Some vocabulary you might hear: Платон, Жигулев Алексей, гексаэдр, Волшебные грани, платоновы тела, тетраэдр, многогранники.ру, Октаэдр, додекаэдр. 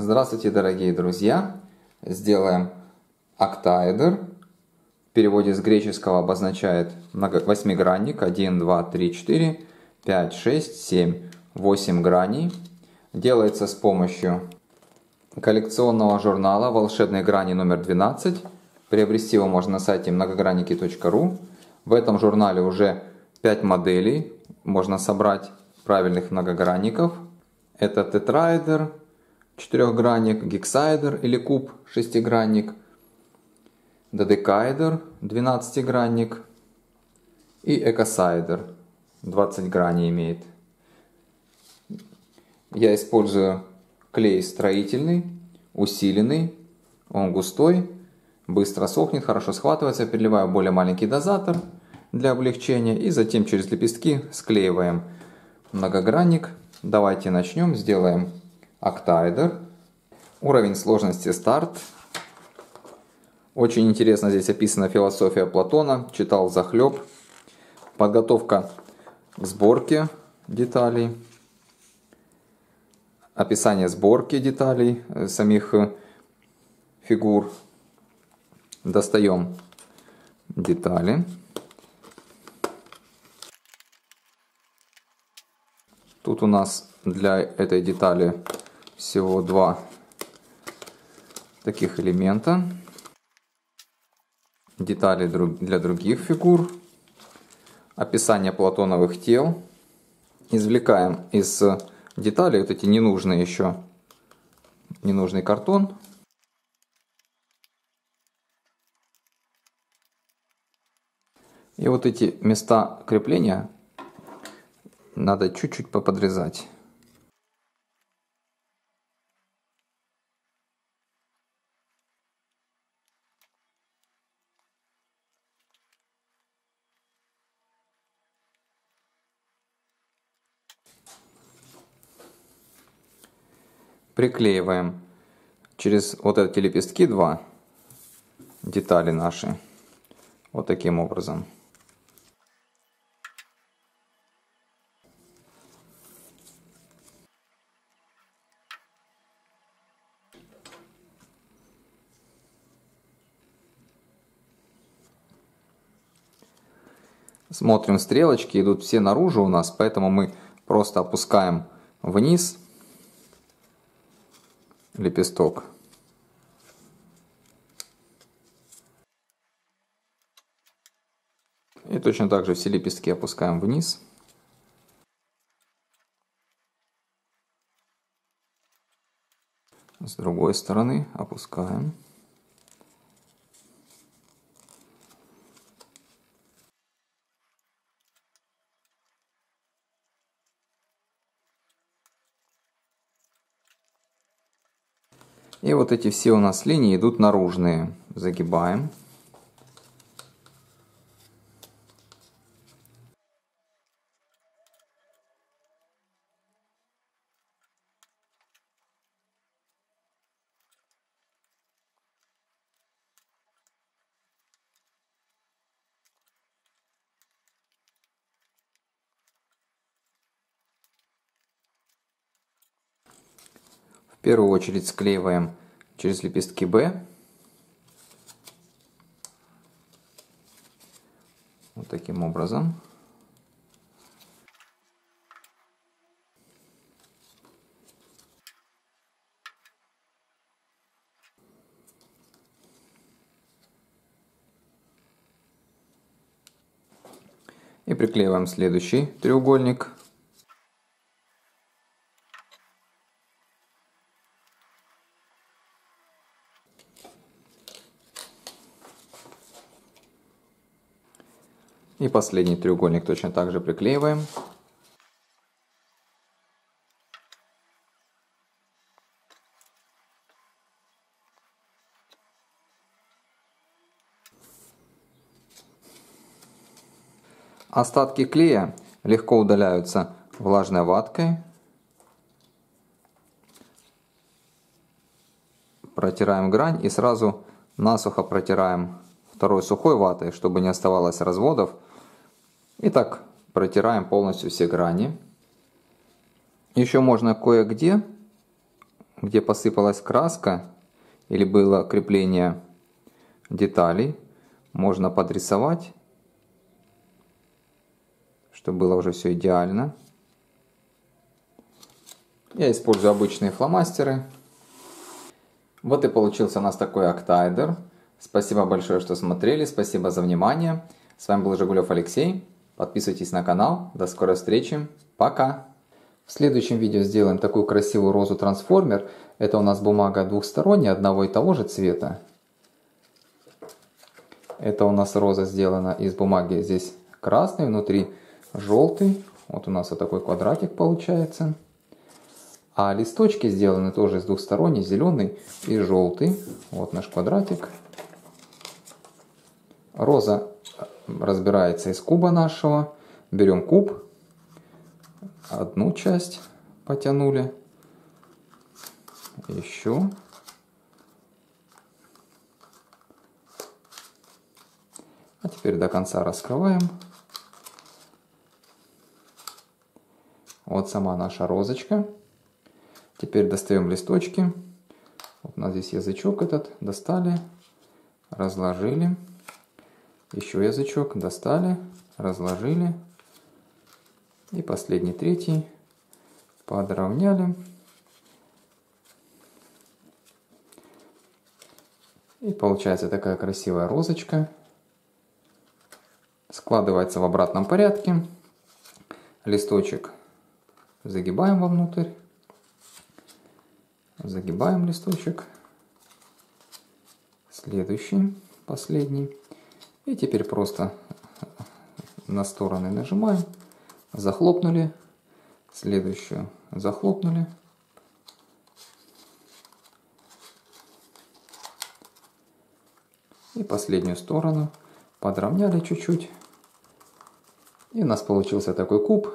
Здравствуйте, дорогие друзья! Сделаем октаэдр. В переводе с греческого обозначает восьмигранник. 1, 2, 3, 4, 5, 6, 7, 8 граней. Делается с помощью коллекционного журнала «Волшебные грани» номер 12. Приобрести его можно на сайте многогранники.ру. В этом журнале уже 5 моделей. Можно собрать правильных многогранников. Это тетраэдр, четырехгранник, гексаэдр или куб, шестигранник, додекаэдр, 12-гранник и экосаэдр, 20 граней имеет. Я использую клей строительный, усиленный, он густой, быстро сохнет, хорошо схватывается. Переливаю в более маленький дозатор для облегчения и затем через лепестки склеиваем многогранник. Давайте начнем, сделаем октаэдр. Уровень сложности старт. Очень интересно здесь описана философия Платона. Читал захлеб. Подготовка к сборке деталей. Описание сборки деталей, самих фигур. Достаем детали. Тут у нас для этой детали всего 2 таких элемента. Детали для других фигур. Описание платоновых тел. Извлекаем из деталей вот эти ненужные еще, ненужный картон. И вот эти места крепления надо чуть-чуть поподрезать. Приклеиваем через вот эти лепестки 2 детали наши. Вот таким образом. Смотрим, стрелочки идут все наружу у нас, поэтому мы просто опускаем вниз лепесток. И точно так же все лепестки опускаем вниз. С другой стороны опускаем. И вот эти все у нас линии идут наружные. Загибаем. В первую очередь склеиваем через лепестки Б. Вот таким образом. И приклеиваем следующий треугольник. И последний треугольник точно так же приклеиваем. Остатки клея легко удаляются влажной ваткой. Протираем грань и сразу насухо протираем второй сухой ватой, чтобы не оставалось разводов. И так протираем полностью все грани. Еще можно кое-где где посыпалась краска или было крепление деталей, можно подрисовать, чтобы было уже все идеально. Я использую обычные фломастеры. Вот и получился у нас такой октаэдр. Спасибо большое, что смотрели. Спасибо за внимание. С вами был Жигулев Алексей. Подписывайтесь на канал. До скорой встречи. Пока! В следующем видео сделаем такую красивую розу-трансформер. Это у нас бумага двухсторонняя, одного и того же цвета. Это у нас роза сделана из бумаги. Здесь красный, внутри желтый. Вот у нас вот такой квадратик получается. А листочки сделаны тоже из двухсторонней, зеленый и желтый. Вот наш квадратик. Роза разбирается из куба нашего. Берем куб. Одну часть потянули. Еще. А теперь до конца раскрываем. Вот сама наша розочка. Теперь достаем листочки. Вот у нас здесь язычок этот. Достали, разложили. Еще язычок. Достали, разложили. И последний, третий. Подровняли. И получается такая красивая розочка. Складывается в обратном порядке. Листочек загибаем вовнутрь. Загибаем листочек, следующий, последний, и теперь просто на стороны нажимаем, захлопнули, следующую захлопнули, и последнюю сторону подровняли чуть-чуть, и у нас получился такой куб.